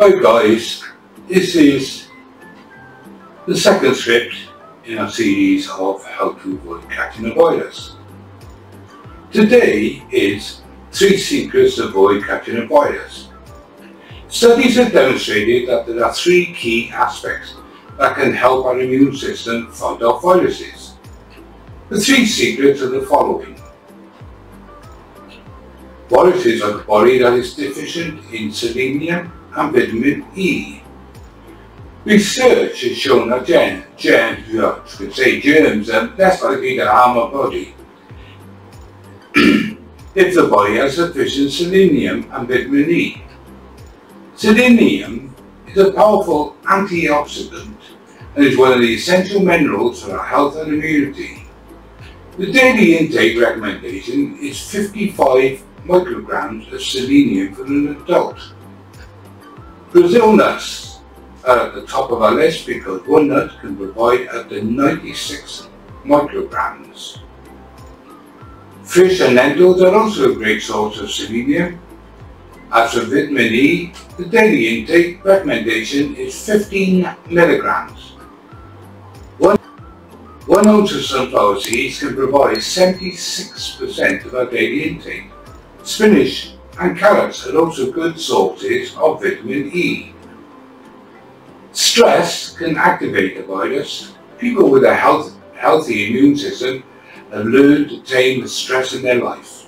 Hi guys, this is the second script in our series of how to avoid Cactinovirus. Today is 3 secrets to avoid Cactinovirus. Studies have demonstrated that there are 3 key aspects that can help our immune system fight off viruses. The 3 secrets are the following. Viruses are the body that is deficient in selenium and vitamin E. Research has shown that germs are less likely to harm our body if the body has sufficient selenium and vitamin E. Selenium is a powerful antioxidant and is one of the essential minerals for our health and immunity. The daily intake recommendation is 55 micrograms of selenium for an adult. Brazil nuts are at the top of our list because one nut can provide up to 96 micrograms. Fish and lentils are also a great source of selenium. As for vitamin E, the daily intake recommendation is 15 milligrams. 1 ounce of sunflower seeds can provide 76% of our daily intake. Spinach and carrots are also good sources of vitamin E. Stress can activate the virus. People with a healthy immune system have learned to tame the stress in their life.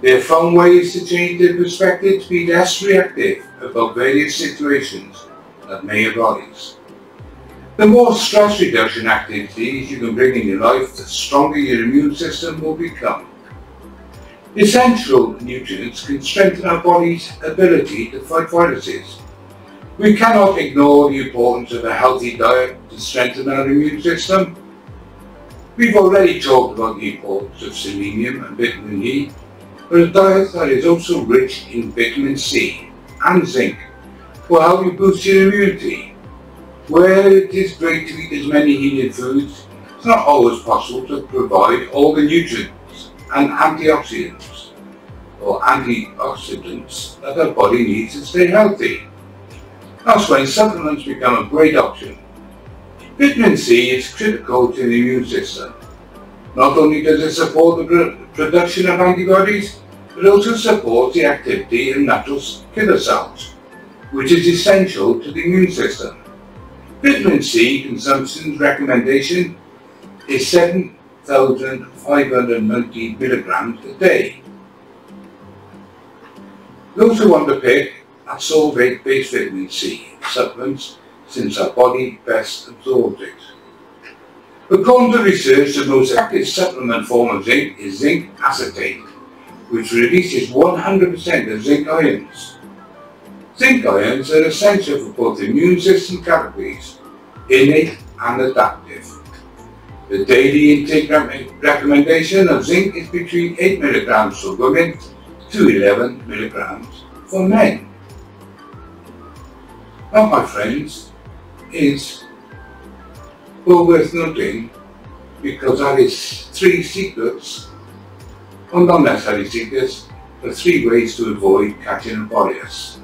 They have found ways to change their perspective to be less reactive about various situations that may arise. The more stress reduction activities you can bring in your life, the stronger your immune system will become. Essential nutrients can strengthen our body's ability to fight viruses. We cannot ignore the importance of a healthy diet to strengthen our immune system. We've already talked about the importance of selenium and vitamin E, but a diet that is also rich in vitamin C and zinc will help you boost your immunity. Where it is great to eat as many healing foods, it's not always possible to provide all the nutrients and antioxidants that our body needs to stay healthy. That's when supplements become a great option. Vitamin C is critical to the immune system. Not only does it support the production of antibodies, but also supports the activity of natural killer cells, which is essential to the immune system. Vitamin C consumption recommendation is 7,590 milligrams a day. Those who want to pick ascorbate-based vitamin C supplements since our body best absorbs it. According to research, the most effective supplement form of zinc is zinc acetate, which releases 100% of zinc ions. Zinc ions are essential for both immune system categories, innate and adaptive. The daily intake recommendation of zinc is between 8 milligrams for women to 11 milligrams for men. Now, my friends, it's well worth noting because that is 3 secrets, or non-necessary secrets, but 3 ways to avoid Cactinovirus.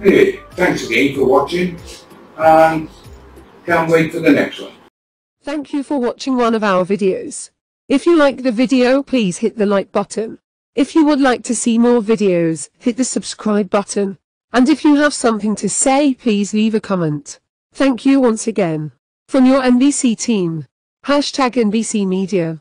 Anyway, thanks again for watching and can't wait for the next one. Thank you for watching one of our videos. If you like the video, please hit the like button. If you would like to see more videos, hit the subscribe button. And if you have something to say, please leave a comment. Thank you once again. From your NBC team. #NBC Media.